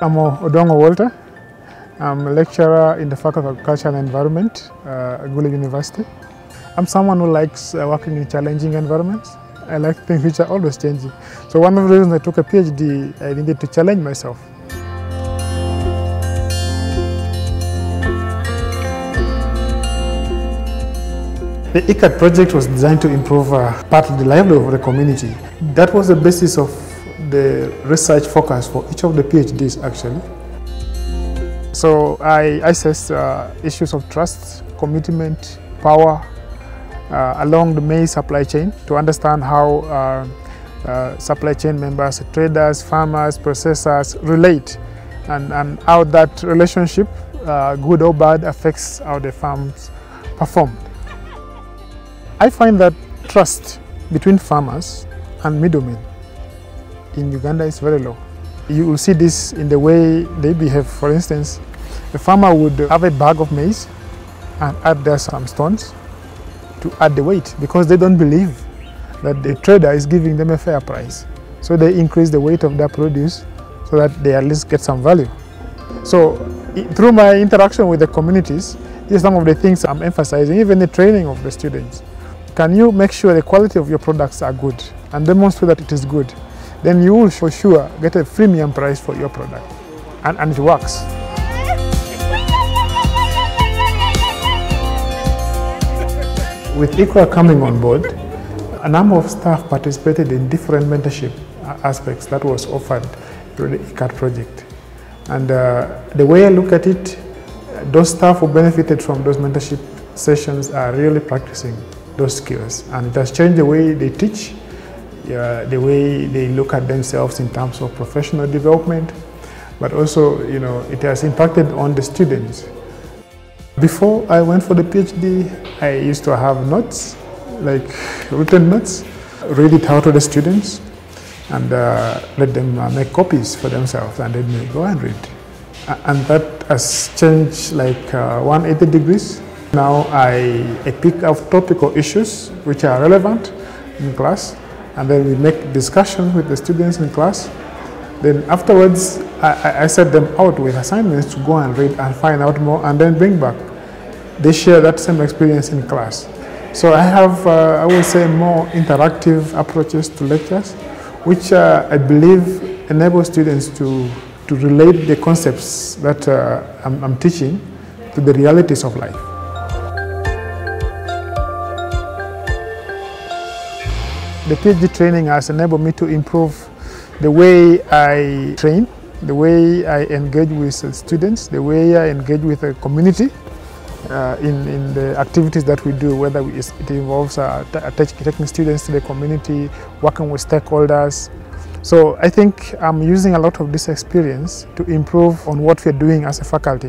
I'm Odongo Walter. I'm a lecturer in the Faculty of Agriculture and Environment at Gulu University. I'm someone who likes working in challenging environments. I like things which are always changing. So one of the reasons I took a PhD, I needed to challenge myself. The ECART project was designed to improve partly the livelihood of the community. That was the basis of the research focus for each of the PhDs actually. So I assessed issues of trust, commitment, power along the maize supply chain to understand how supply chain members, traders, farmers, processors relate and how that relationship, good or bad, affects how the farms perform. I find that trust between farmers and middlemen in Uganda is very low. You will see this in the way they behave. For instance, a farmer would have a bag of maize and add there some stones to add the weight because they don't believe that the trader is giving them a fair price. So they increase the weight of their produce so that they at least get some value. So through my interaction with the communities, these are some of the things I'm emphasizing, even the training of the students. Can you make sure the quality of your products are good and demonstrate that it is good? Then you will for sure get a premium price for your product. And it works. With ICWA coming on board, a number of staff participated in different mentorship aspects that was offered through the ECART project. And the way I look at it, those staff who benefited from those mentorship sessions are really practicing those skills, and it has changed the way they teach, the way they look at themselves in terms of professional development, but also, you know, it has impacted on the students. Before I went for the PhD, I used to have notes, like written notes, read it out to the students, and let them make copies for themselves, and then they go and read. And that has changed like 180 degrees. Now I pick up topical issues which are relevant in class, and then we make discussions with the students in class. Then afterwards, I set them out with assignments to go and read and find out more and then bring back. They share that same experience in class. So I have, I would say, more interactive approaches to lectures, which I believe enable students to relate the concepts that I'm teaching to the realities of life. The PhD training has enabled me to improve the way I train, the way I engage with students, the way I engage with the community in the activities that we do, whether it involves taking students to the community, working with stakeholders. So I think I'm using a lot of this experience to improve on what we're doing as a faculty.